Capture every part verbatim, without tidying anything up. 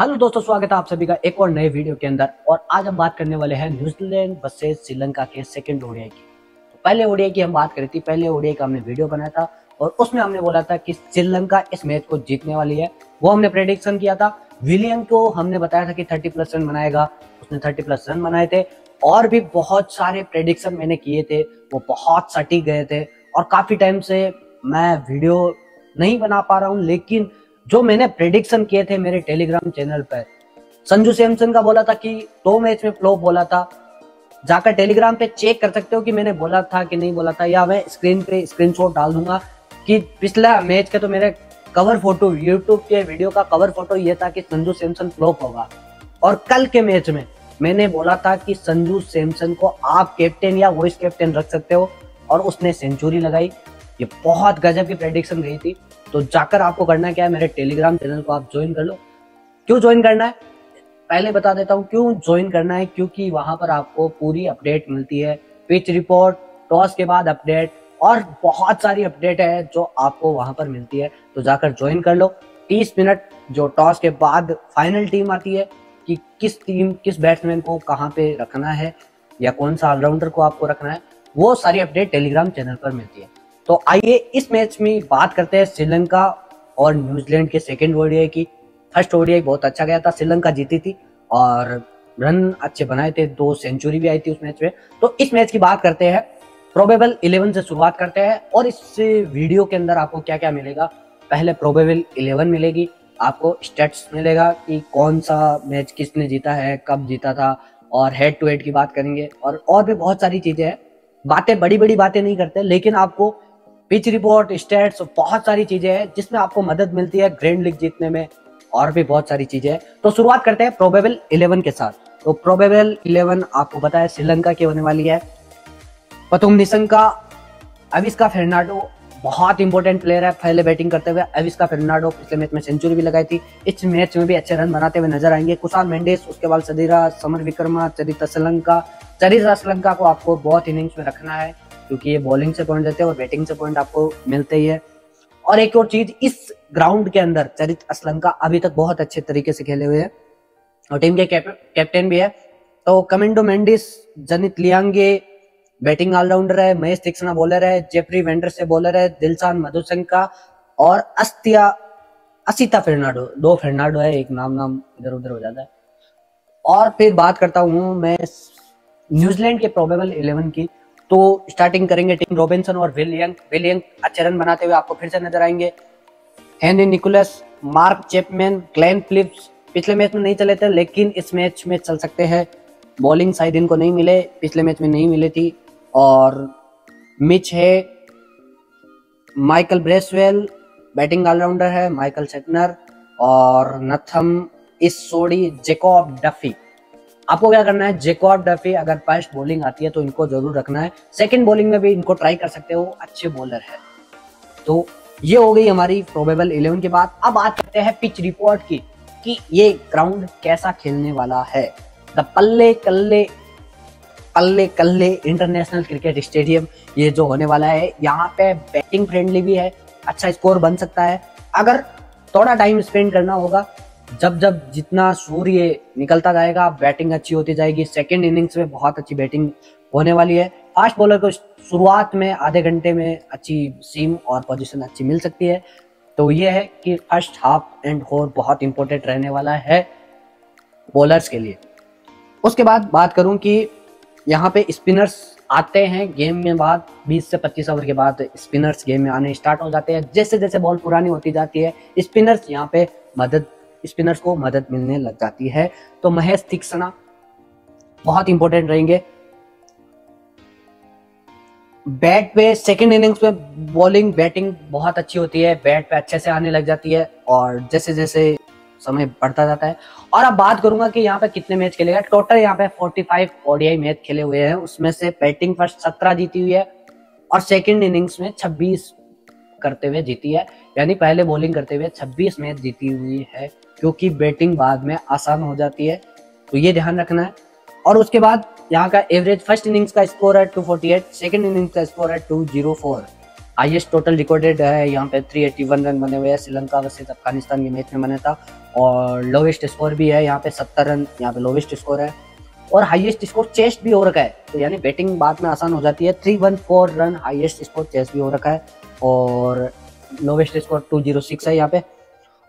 Hello दोस्तों, स्वागत है आप सभी का एक और नए वीडियो के अंदर। और आज हम बात करने वाले हैं न्यूजीलैंड वर्सेस श्रीलंका के सेकंड ओडीआई की। तो पहले ओडीआई की हम बात करी थी, पहले ओडीआई का हमने वीडियो बनाया था और उसमें हमने बोला था कि श्रीलंका इस मैच को जीतने वाली है। वो हमने प्रेडिक्शन किया था, विलियम को हमने बताया था कि थर्टी प्लस रन बनाएगा, उसने थर्टी प्लस रन बनाए थे। और भी बहुत सारे प्रेडिक्शन मैंने किए थे, वो बहुत सटीक गए थे। और काफ़ी टाइम से मैं वीडियो नहीं बना पा रहा हूँ, लेकिन जो मैंने प्रेडिक्शन किए थे मेरे टेलीग्राम चैनल पर, संजू सैमसन का बोला था कि दो मैच में फ्लॉप बोला था, जाकर टेलीग्राम पे चेक कर सकते हो कि मैंने बोला था कि नहीं बोला था। या मैं स्क्रीन पे स्क्रीनशॉट डाल दूंगा कि पिछला मैच का तो मेरे कवर फोटो, यूट्यूब के वीडियो का कवर फोटो ये था कि संजू सैमसन फ्लॉप होगा। और कल के मैच में मैंने बोला था कि संजू सैमसन को आप कैप्टन या वाइस कैप्टन रख सकते हो, और उसने सेंचुरी लगाई। ये बहुत गजब की प्रेडिक्शन गई थी। तो जाकर आपको करना क्या है, मेरे टेलीग्राम चैनल को आप ज्वाइन कर लो। क्यों ज्वाइन करना है पहले बता देता हूँ। क्यों ज्वाइन करना है, क्योंकि वहां पर आपको पूरी अपडेट मिलती है, पिच रिपोर्ट, टॉस के बाद अपडेट और बहुत सारी अपडेट है जो आपको वहां पर मिलती है। तो जाकर ज्वाइन कर लो। तीस मिनट जो टॉस के बाद फाइनल टीम आती है कि किस टीम, किस बैट्समैन को कहाँ पे रखना है या कौन सा ऑलराउंडर को आपको रखना है, वो सारी अपडेट टेलीग्राम चैनल पर मिलती है। तो आइए इस मैच में बात करते हैं श्रीलंका और न्यूजीलैंड के सेकंड ओडीआई की। फर्स्ट ओडीआई बहुत अच्छा गया था, श्रीलंका जीती थी और रन अच्छे बनाए थे, दो सेंचुरी भी आई थी उस मैच में। तो इस मैच की बात करते हैं, प्रोबेबल इलेवन से शुरुआत करते हैं। और इस वीडियो के अंदर आपको क्या क्या मिलेगा, पहले प्रोबेबल इलेवन मिलेगी, आपको स्टेट्स मिलेगा कि कौन सा मैच किसने जीता है, कब जीता था, और हेड टू हेड की बात करेंगे और, और भी बहुत सारी चीज़ें हैं। बातें बड़ी बड़ी बातें नहीं करते, लेकिन आपको पिच रिपोर्ट, स्टेट्स, बहुत सारी चीजें हैं जिसमें आपको मदद मिलती है ग्रैंड लीग जीतने में, और भी बहुत सारी चीजें हैं। तो शुरुआत करते हैं प्रोबेबल इलेवन के साथ। तो प्रोबेबल इलेवन आपको पता है श्रीलंका की होने वाली है। पतुम निसंका, अविस्का फर्नांडो बहुत इंपॉर्टेंट प्लेयर है। पहले बैटिंग करते हुए अविस्का फर्नांडो पिछले मैच में सेंचुरी भी लगाई थी, इस मैच में भी अच्छे रन बनाते हुए नजर आएंगे। कुशान मेंडिस, उसके बाद सदिरा समरविक्रमा, चरित असलंका। चरित असलंका को आपको बहुत इनिंग्स में रखना है क्योंकि ये बॉलिंग से पॉइंट देते हैं और बैटिंग से पॉइंट आपको मिलते ही है। और एक और चीज, इस ग्राउंड के अंदर चरित असलंका अभी तक बहुत अच्छे तरीके से खेले हुए हैं और टीम के कैप, कैप्टन भी है। तो कमेंडो मेंडिस, जनित लियांगे बैटिंग ऑलराउंडर है, महेश थीक्षणा बॉलर है, जेफरी वेंडरसे बॉलर है, दिलशान मधुशंका और अस्तिया असिता फर्नांडो। दो फर्नांडो है, एक नाम नाम इधर उधर हो जाता है। और फिर बात करता हूँ मैं न्यूजीलैंड के प्रोबेबल इलेवन की। तो स्टार्टिंग करेंगे टिम रॉबिन्सन और विल यंग। विल यंग अच्छे रन बनाते हुए आपको फिर से नजर आएंगे। Henry Nicholls, Mark Chapman, Glenn Phillips पिछले मैच में नहीं चले थे, लेकिन इस मैच में चल सकते हैं। बॉलिंग साइड इनको नहीं मिले, पिछले मैच में नहीं मिली थी। और मिच है, माइकल ब्रेसवेल बैटिंग ऑलराउंडर है, माइकल सेटनर और नथम इस सोडी, जेकॉब डफी। आपको क्या करना है, जेकॉब डफी अगर फर्स्ट बॉलिंग आती है तो इनको जरूर रखना है, सेकंड बॉलिंग में भी इनको ट्राई कर सकते हो, अच्छे बॉलर है। तो ये हो गई हमारी प्रोबेबल इलेवन के बाद। अब बात करते हैं पिच रिपोर्ट की कि ये ग्राउंड कैसा खेलने वाला है। द पल्ले कल्ले पल्ले कल्ले इंटरनेशनल क्रिकेट स्टेडियम ये जो होने वाला है, यहाँ पे बैटिंग फ्रेंडली भी है, अच्छा स्कोर बन सकता है। अगर थोड़ा टाइम स्पेंड करना होगा, जब जब जितना सूर्य निकलता जाएगा बैटिंग अच्छी होती जाएगी। सेकंड इनिंग्स में बहुत अच्छी बैटिंग होने वाली है। फास्ट बॉलर को शुरुआत में आधे घंटे में अच्छी सीम और पोजीशन अच्छी मिल सकती है। तो ये है कि फर्स्ट हाफ एंड फोर बहुत इंपॉर्टेंट रहने वाला है बॉलर्स के लिए। उसके बाद बात करूं कि यहाँ पे स्पिनर्स आते हैं गेम में, बाद बीस से पच्चीस ओवर के बाद स्पिनर्स गेम में आने स्टार्ट हो जाते हैं। जैसे जैसे बॉल पुरानी होती जाती है, स्पिनर्स यहाँ पे मदद स्पिनर्स को मदद मिलने लग जाती है। तो महेश थीक्षणा बहुत इंपॉर्टेंट रहेंगे। बैट पे सेकंड इनिंग्स में बॉलिंग बैटिंग बहुत अच्छी होती है, बैट पे अच्छे से आने लग जाती है और जैसे जैसे समय बढ़ता जाता है। और अब बात करूंगा कि यहाँ पे कितने मैच खेलेगा। टोटल यहाँ पे पैंतालीस ओडीआई मैच खेले हुए हैं, उसमें से बैटिंग फर्स्ट सत्रह जीती हुई है और सेकेंड इनिंग्स में छब्बीस करते हुए जीती है, यानी पहले बॉलिंग करते हुए छब्बीस मैच जीती हुई है, क्योंकि बैटिंग बाद में आसान हो जाती है। तो ये ध्यान रखना है। और उसके बाद यहाँ का एवरेज, फर्स्ट इनिंग्स का स्कोर है two forty eight, second innings का स्कोर है two zero four. Highest total recorded है यहाँ पे तीन सौ इक्यासी रन बने हुए हैं श्रीलंका वर्सेस अफगानिस्तान के मैच में बना था, और लोवेस्ट स्कोर भी है यहाँ पे सत्तर रन, यहाँ पे लोवेस्ट स्कोर है, और हाईएस्ट स्कोर चेस्ट भी हो रखा है, तो यानी बैटिंग बाद में आसान हो जाती है। तीन सौ चौदह रन हाईएस्ट स्कोर चेस्ट भी हो रखा है और लोवेस्ट स्कोर दो सौ छह है यहाँ पे।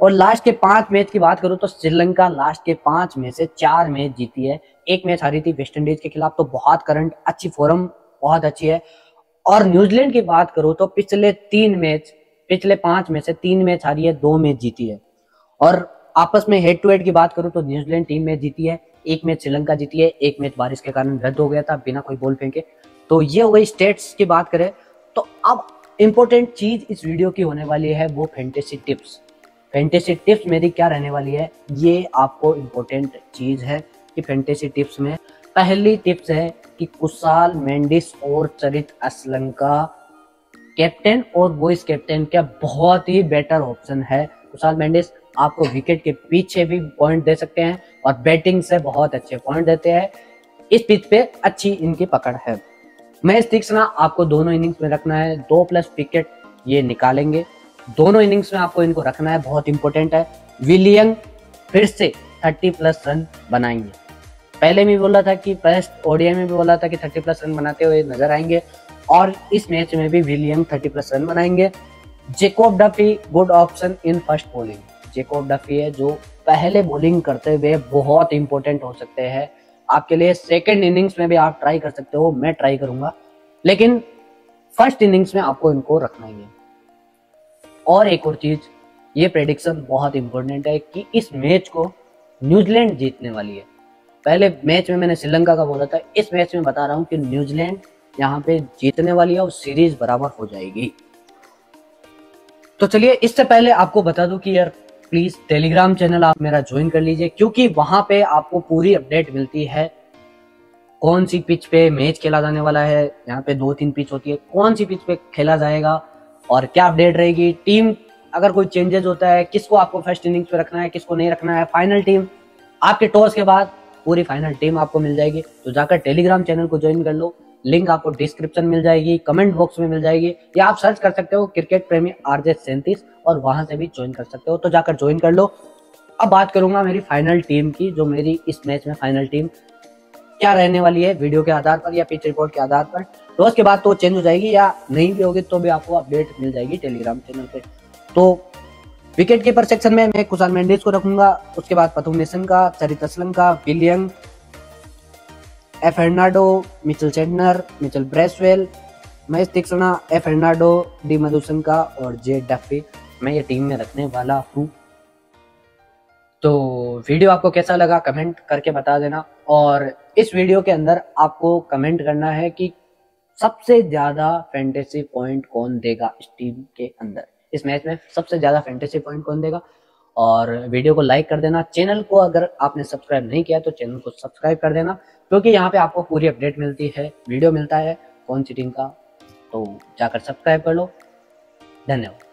और लास्ट के पांच मैच की बात करूँ तो श्रीलंका लास्ट के पांच में से चार मैच जीती है, एक मैच हारी थी वेस्ट इंडीज के खिलाफ, तो बहुत करंट अच्छी फॉर्म बहुत अच्छी है। और न्यूजीलैंड की बात करूं तो पिछले तीन मैच पिछले पांच में से तीन मैच हारी है, दो मैच जीती है। और आपस में हेड टू हेड की बात करूं तो न्यूजीलैंड टीम मैच जीती है, एक मैच श्रीलंका जीती है, एक मैच बारिश के कारण रद्द हो गया था बिना कोई बॉल फेंके। तो ये हो गई स्टेट्स की बात करें तो अब इम्पोर्टेंट चीज इस वीडियो की होने वाली है वो फैंटेसी टिप्स। फैंटेसी टिप्स मेरी क्या रहने वाली है, ये आपको इम्पोर्टेंट चीज है कि फैंटेसी टिप्स में पहली टिप्स है कि कुशाल मेंडिस और चरित असलंका कैप्टन और वॉइस कैप्टन क्या बहुत ही बेटर ऑप्शन है। कुशाल मेंडिस आपको विकेट के पीछे भी पॉइंट दे सकते हैं और बैटिंग से बहुत अच्छे पॉइंट देते हैं, इस पिच पे अच्छी इनकी पकड़ है। महेश तीक्षणा आपको दोनों इनिंग्स में रखना है, दो प्लस विकेट ये निकालेंगे, दोनों इनिंग्स में आपको इनको रखना है, बहुत इंपॉर्टेंट है। विल यंग फिर से थर्टी प्लस रन बनाएंगे, पहले में बोला था कि फर्स्ट ओडीआई में भी बोला था कि तीस प्लस रन बनाते हुए नजर आएंगे और इस मैच में भी विलियम तीस प्लस रन बनाएंगे। Jacob Duffy good option in first bowling, Jacob Duffy है जो पहले बॉलिंग करते हुए बहुत इंपॉर्टेंट हो सकते हैं आपके लिए, सेकेंड इनिंग्स में भी आप ट्राई कर सकते हो, मैं ट्राई करूंगा, लेकिन फर्स्ट इनिंग्स में आपको इनको रखना ही है। और एक और चीज, ये प्रेडिक्शन बहुत इंपॉर्टेंट है कि इस मैच को न्यूजीलैंड जीतने वाली है। पहले मैच में मैंने श्रीलंका का बोला था, इस मैच में बता रहा हूं कि न्यूजीलैंड यहाँ पे जीतने वाली है और सीरीज बराबर हो जाएगी। तो चलिए, इससे पहले आपको बता दूं कि यार प्लीज टेलीग्राम चैनल आप मेरा ज्वाइन कर लीजिए, क्योंकि वहां पे आपको पूरी अपडेट मिलती है, कौन सी पिच पे मैच खेला जाने वाला है, यहाँ पे दो तीन पिच होती है, कौन सी पिच पे खेला जाएगा और क्या अपडेट रहेगी, टीम अगर कोई चेंजेस होता है, किसको आपको फर्स्ट इनिंग्स पे रखना है, किसको नहीं रखना है, फाइनल टीम आपके टॉस के बाद पूरी फाइनल टीम आपको मिल जाएगी। तो जाकर टेलीग्राम चैनल को ज्वाइन कर लो, लिंक आपको डिस्क्रिप्शन मिल जाएगी, कमेंट बॉक्स में मिल जाएगी, या आप सर्च कर सकते हो क्रिकेट प्रेमी आरजे सैंतीस और वहां से भी ज्वाइन कर सकते हो, तो जाकर ज्वाइन कर लो। अब बात करूंगा मेरी फाइनल टीम की, जो मेरी इस मैच में फाइनल टीम क्या रहने वाली है वीडियो के आधार पर या पिच रिपोर्ट के आधार पर। रोज के बाद तो चेंज हो जाएगी या नहीं भी होगी तो भी आपको अपडेट मिल जाएगी टेलीग्राम चैनल पर। तो विकेट कीपर सेक्शन में मैं कुशाल मेंडिस को रखूंगा, उसके बाद Pathum Nissanka, Charith Asalanka, Will Young, A Fernando, Mitchell Santner, Mitchell Bracewell, Maheesh Theekshana, A Fernando, D Madushanka और जे डफी, मैं ये टीम में रखने वाला हूँ। तो वीडियो आपको कैसा लगा कमेंट करके बता देना, और इस वीडियो के अंदर आपको कमेंट करना है कि सबसे ज्यादा फैंटेसी पॉइंट कौन देगा इस टीम के अंदर, इस मैच में सबसे ज्यादा फैंटेसी पॉइंट कौन देगा। और वीडियो को लाइक कर देना, चैनल को अगर आपने सब्सक्राइब नहीं किया तो चैनल को सब्सक्राइब कर देना, क्योंकि यहाँ पे आपको पूरी अपडेट मिलती है, वीडियो मिलता है कौन सी टीम का, तो जाकर सब्सक्राइब कर लो। धन्यवाद।